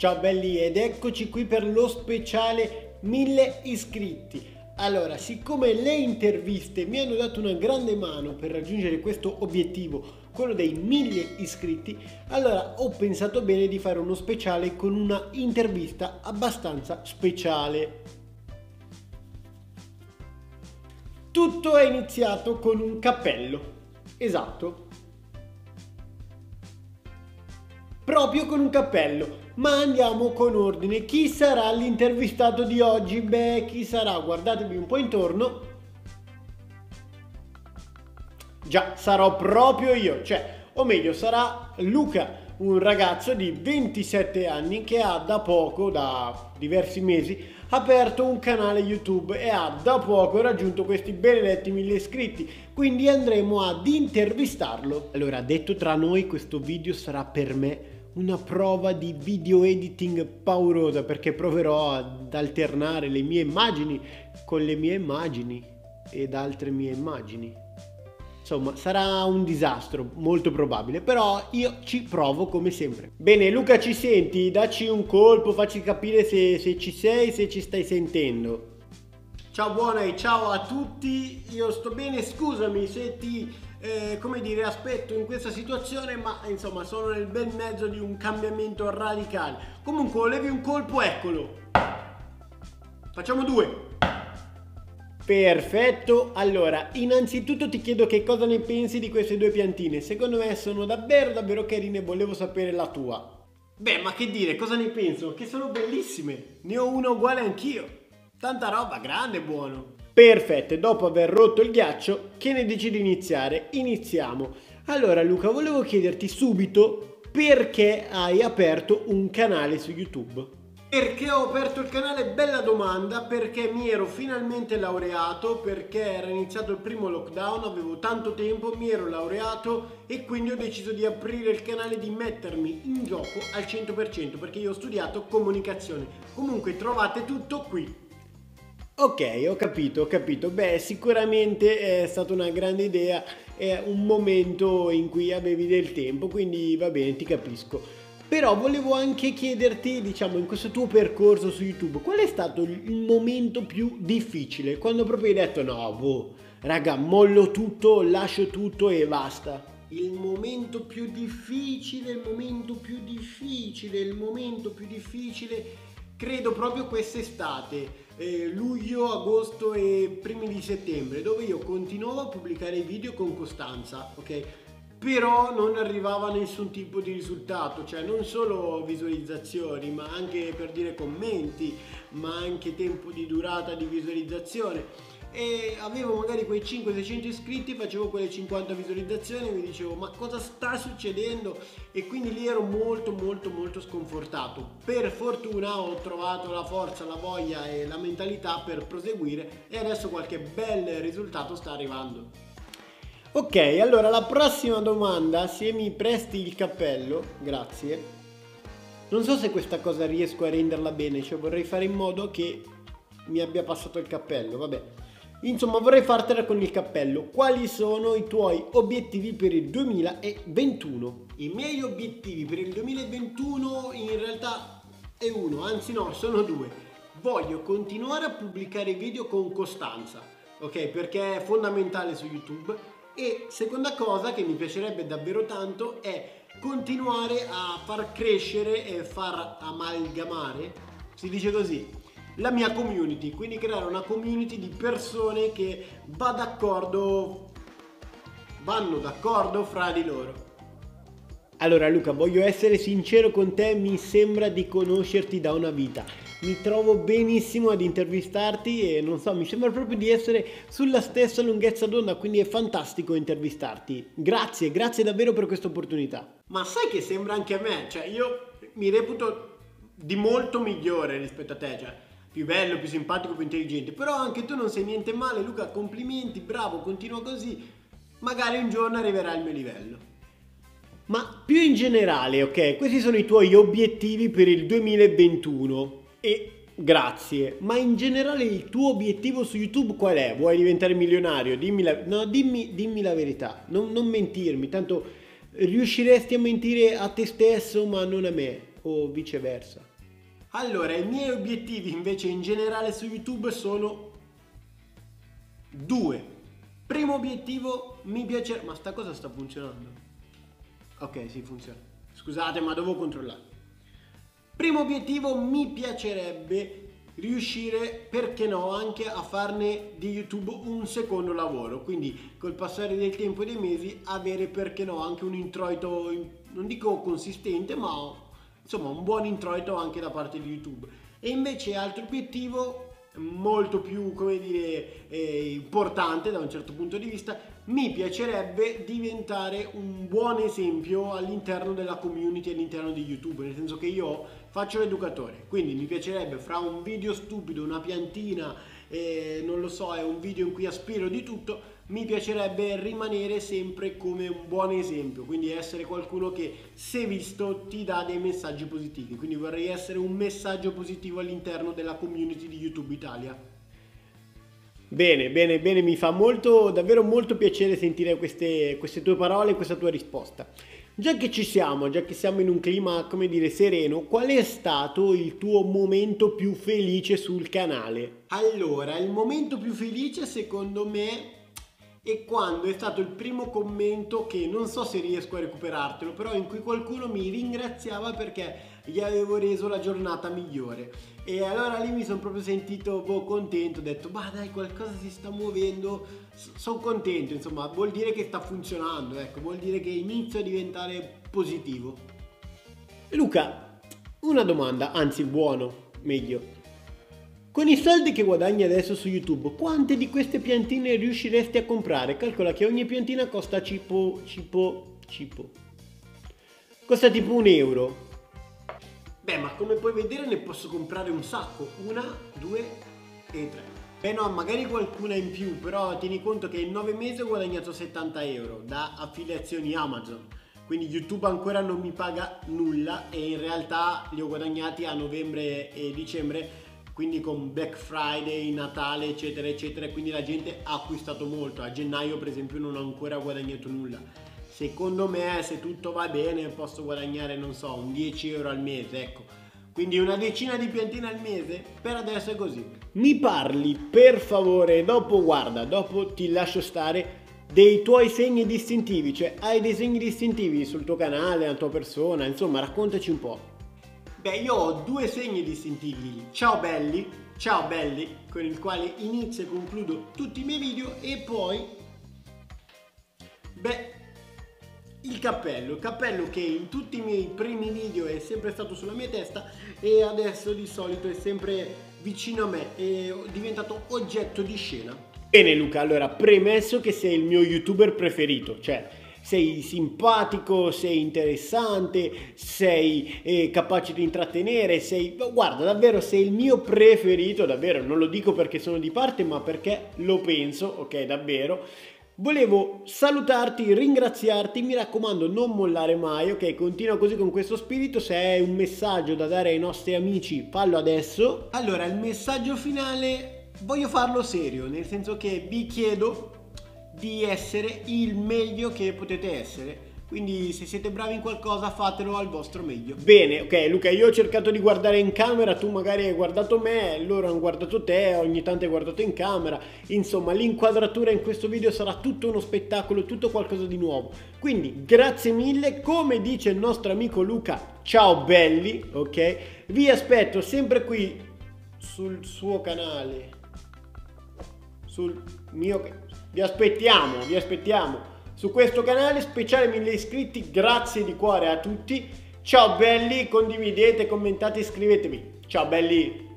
Ciao belli ed eccoci qui per lo speciale 1000 iscritti. Allora, siccome le interviste mi hanno dato una grande mano per raggiungere questo obiettivo, quello dei 1000 iscritti, allora ho pensato bene di fare uno speciale con una intervista abbastanza speciale. Tutto è iniziato con un cappello, esatto, proprio con un cappello. Ma andiamo con ordine. Chi sarà l'intervistato di oggi? Beh, chi sarà? Guardatevi un po' intorno. Già, sarò proprio io, cioè, o meglio, sarà Luca, un ragazzo di 27 anni che ha da poco, da diversi mesi, aperto un canale YouTube e ha da poco raggiunto questi benedetti 1000 iscritti, quindi andremo ad intervistarlo. Allora, detto tra noi, questo video sarà per me una prova di video editing paurosa, perché proverò ad alternare le mie immagini con le mie immagini ed altre mie immagini. Insomma, sarà un disastro molto probabile, però io ci provo come sempre. Bene, Luca, ci senti? Dacci un colpo, facci capire se ci sei, se ci stai sentendo. Ciao buona e ciao a tutti, io sto bene, scusami se ti come dire, aspetto in questa situazione, ma insomma sono nel bel mezzo di un cambiamento radicale. Comunque, levi un colpo, eccolo. Facciamo due. Perfetto. Allora, innanzitutto ti chiedo che cosa ne pensi di queste due piantine. Secondo me sono davvero carine, volevo sapere la tua. Beh, ma che dire, cosa ne penso? Che sono bellissime. Ne ho una uguale anch'io. Tanta roba, grande, buono. Perfetto, dopo aver rotto il ghiaccio, che ne dici di iniziare? Iniziamo. Allora Luca, volevo chiederti subito perché hai aperto un canale su YouTube. Perché ho aperto il canale? Bella domanda, perché mi ero finalmente laureato, perché era iniziato il primo lockdown, avevo tanto tempo, mi ero laureato e quindi ho deciso di aprire il canale, di mettermi in gioco al 100%, perché io ho studiato comunicazione. Comunque trovate tutto qui. Ok, ho capito. Beh, sicuramente è stata una grande idea, è un momento in cui avevi del tempo, quindi va bene, ti capisco. Però volevo anche chiederti, diciamo, in questo tuo percorso su YouTube, qual è stato il momento più difficile? Quando proprio hai detto, no, boh, raga, mollo tutto, lascio tutto e basta. Il momento più difficile... Credo proprio quest'estate, luglio, agosto e primi di settembre, dove io continuavo a pubblicare i video con costanza, ok? Però non arrivava a nessun tipo di risultato, cioè non solo visualizzazioni, ma anche, per dire, commenti, ma anche tempo di durata di visualizzazione. E avevo magari quei 500-600 iscritti, facevo quelle 50 visualizzazioni e mi dicevo, ma cosa sta succedendo? E quindi lì ero molto sconfortato. Per fortuna ho trovato la forza, la voglia e la mentalità per proseguire e adesso qualche bel risultato sta arrivando. Ok, allora la prossima domanda, se mi presti il cappello, grazie. Non so se questa cosa riesco a renderla bene, cioè vorrei fare in modo che mi abbia passato il cappello, vabbè. Insomma, vorrei fartela con il cappello. Quali sono i tuoi obiettivi per il 2021? I miei obiettivi per il 2021 in realtà è uno, anzi no, sono due. Voglio continuare a pubblicare video con costanza, ok? Perché è fondamentale su YouTube. E seconda cosa che mi piacerebbe davvero tanto è continuare a far crescere e far amalgamare, si dice così, la mia community, quindi creare una community di persone che vanno d'accordo fra di loro. Allora Luca, voglio essere sincero con te, mi sembra di conoscerti da una vita. Mi trovo benissimo ad intervistarti e non so, mi sembra proprio di essere sulla stessa lunghezza d'onda, quindi è fantastico intervistarti. Grazie davvero per questa opportunità. Ma sai che sembra anche a me, cioè io mi reputo di molto migliore rispetto a te, cioè più bello, più simpatico, più intelligente, però anche tu non sei niente male Luca, complimenti, bravo, continua così, magari un giorno arriverà il mio livello. Ma più in generale, ok, questi sono i tuoi obiettivi per il 2021 e grazie, ma in generale il tuo obiettivo su YouTube qual è? Vuoi diventare milionario? Dimmi la verità, non mentirmi, tanto riusciresti a mentire a te stesso ma non a me. o viceversa? Allora, i miei obiettivi invece in generale su YouTube sono due. Primo obiettivo, mi piace... Ma sta cosa sta funzionando? Ok, sì, funziona. Scusate, ma devo controllare. Primo obiettivo, mi piacerebbe riuscire, perché no, anche a farne di YouTube un secondo lavoro, quindi col passare del tempo e dei mesi avere, perché no, anche un introito, non dico consistente, ma insomma un buon introito anche da parte di YouTube. E invece altro obiettivo molto più, come dire, importante da un certo punto di vista, mi piacerebbe diventare un buon esempio all'interno della community, all'interno di YouTube, nel senso che io faccio l'educatore, quindi mi piacerebbe, fra un video stupido, una piantina, non lo so, è un video in cui aspiro di tutto, mi piacerebbe rimanere sempre come un buon esempio, quindi essere qualcuno che, se visto, ti dà dei messaggi positivi, quindi vorrei essere un messaggio positivo all'interno della community di YouTube Italia. Bene, bene, bene, mi fa molto, davvero molto piacere sentire queste tue parole e questa tua risposta. Già che ci siamo, già che siamo in un clima, come dire, sereno, qual è stato il tuo momento più felice sul canale? Allora, il momento più felice secondo me... E quando è stato il primo commento, che non so se riesco a recuperartelo, però in cui qualcuno mi ringraziava perché gli avevo reso la giornata migliore, e allora lì mi sono proprio sentito contento, ho detto ma dai, qualcosa si sta muovendo, sono contento, insomma vuol dire che sta funzionando, ecco, vuol dire che inizio a diventare positivo. Luca, una domanda, anzi buono, meglio. Con i soldi che guadagni adesso su YouTube, quante di queste piantine riusciresti a comprare? Calcola che ogni piantina costa costa tipo €1. Beh, ma come puoi vedere ne posso comprare un sacco. 1, 2 e 3. Beh no, magari qualcuna in più, però tieni conto che in 9 mesi ho guadagnato €70 da affiliazioni Amazon. Quindi YouTube ancora non mi paga nulla e in realtà li ho guadagnati a novembre e dicembre, quindi con Black Friday, Natale, eccetera eccetera, quindi la gente ha acquistato molto. A gennaio per esempio non ho ancora guadagnato nulla. Secondo me, se tutto va bene, posso guadagnare, non so, un €10 al mese, ecco, quindi una decina di piantine al mese. Per adesso è così. Mi parli per favore, dopo ti lascio stare, dei tuoi segni distintivi, cioè hai dei segni distintivi sul tuo canale, la tua persona, insomma raccontaci un po'. Beh, io ho 2 segni distintivi, ciao belli, con il quale inizio e concludo tutti i miei video, e poi, beh, il cappello che in tutti i miei primi video è sempre stato sulla mia testa e adesso di solito è sempre vicino a me, è diventato oggetto di scena. Bene Luca, allora, premesso che sei il mio youtuber preferito, cioè... sei simpatico, sei interessante, sei capace di intrattenere, sei... guarda, davvero sei il mio preferito, davvero, non lo dico perché sono di parte, ma perché lo penso, ok, davvero. Volevo salutarti, ringraziarti, mi raccomando non mollare mai, ok, continua così con questo spirito. Se hai un messaggio da dare ai nostri amici, fallo adesso. Allora, il messaggio finale voglio farlo serio, nel senso che vi chiedo di essere il meglio che potete essere, quindi se siete bravi in qualcosa fatelo al vostro meglio. Bene, ok Luca, io ho cercato di guardare in camera, tu magari hai guardato me, loro hanno guardato te, ogni tanto hai guardato in camera, insomma l'inquadratura in questo video sarà tutto uno spettacolo, tutto qualcosa di nuovo, quindi grazie mille, come dice il nostro amico Luca, ciao belli, ok, vi aspetto sempre qui sul suo canale, sul mio canale. Vi aspettiamo su questo canale speciale 1000 iscritti, grazie di cuore a tutti, ciao belli, condividete, commentate, iscrivetevi, ciao belli!